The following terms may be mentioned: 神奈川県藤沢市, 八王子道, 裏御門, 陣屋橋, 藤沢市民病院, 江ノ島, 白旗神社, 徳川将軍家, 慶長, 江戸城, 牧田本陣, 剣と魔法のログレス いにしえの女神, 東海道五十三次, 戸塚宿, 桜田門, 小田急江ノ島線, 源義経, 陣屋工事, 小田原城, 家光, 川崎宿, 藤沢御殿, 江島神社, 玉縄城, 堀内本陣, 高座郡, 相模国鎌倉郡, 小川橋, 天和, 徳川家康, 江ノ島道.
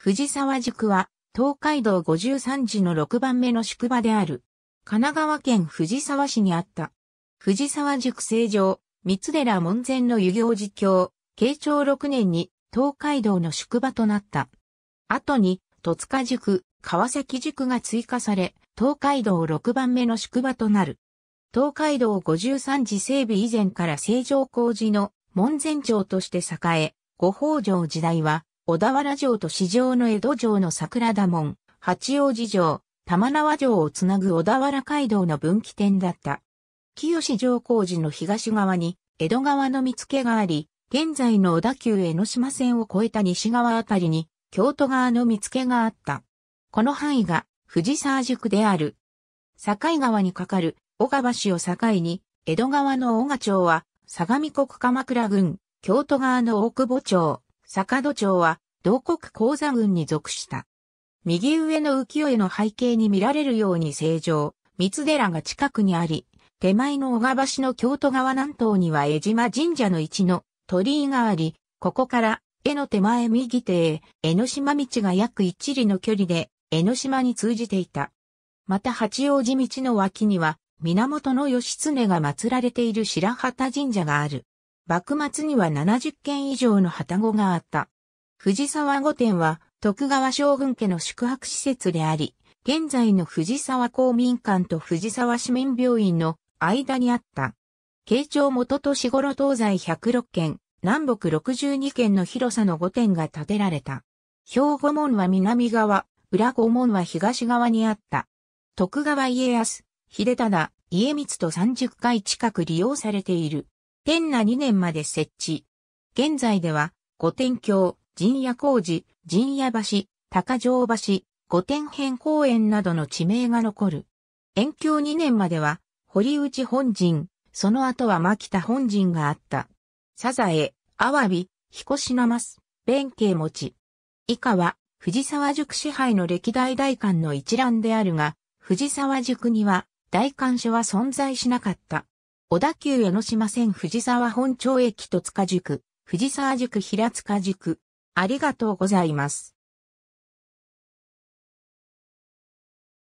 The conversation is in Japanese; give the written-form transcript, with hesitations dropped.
藤沢宿は、東海道53次の6番目の宿場である。神奈川県藤沢市にあった。藤沢宿成城、三寺門前の湯行寺教、慶長6年に東海道の宿場となった。後に、戸塚宿、川崎宿が追加され、東海道6番目の宿場となる。東海道53次整備以前から成城工事の門前町として栄え、五北条時代は、小田原城と四条の江戸城の桜田門、八王子城、玉縄城をつなぐ小田原街道の分岐点だった。清城工事の東側に、江戸川の見附があり、現在の小田急江ノ島線を越えた西側あたりに、京都側の見附があった。この範囲が、藤沢宿である。境川に架かる、小川橋を境に、江戸川の小川町は、相模国鎌倉郡、京都側の大久保町、坂戸町は、同国高座郡に属した。右上の浮世絵の背景に見られるように成城、三寺が近くにあり、手前の小川橋の京都側南東には江島神社の一の鳥居があり、ここから、江の手前右手へ、江ノ島道が約一里の距離で、江ノ島に通じていた。また八王子道の脇には、源義経が祀られている白旗神社がある。幕末には70軒以上の旅籠があった。藤沢御殿は徳川将軍家の宿泊施設であり、現在の藤沢公民館と藤沢市民病院の間にあった。慶長元年頃東西106軒、南北62軒の広さの御殿が建てられた。兵庫門は南側、裏御門は東側にあった。徳川家康、秀忠、家光と30回近く利用されている。天和2年まで設置。現在では、御殿橋、陣屋工事、陣屋橋、高城橋、御殿辺公園などの地名が残る。延享2年までは、堀内本陣、その後は牧田本陣があった。サザエ、アワビ、彦品ます、弁慶餅。以下は、藤沢宿支配の歴代代官の一覧であるが、藤沢宿には、代官所は存在しなかった。小田急江ノ島線藤沢本町駅戸塚宿、藤沢宿平塚宿。ありがとうございます。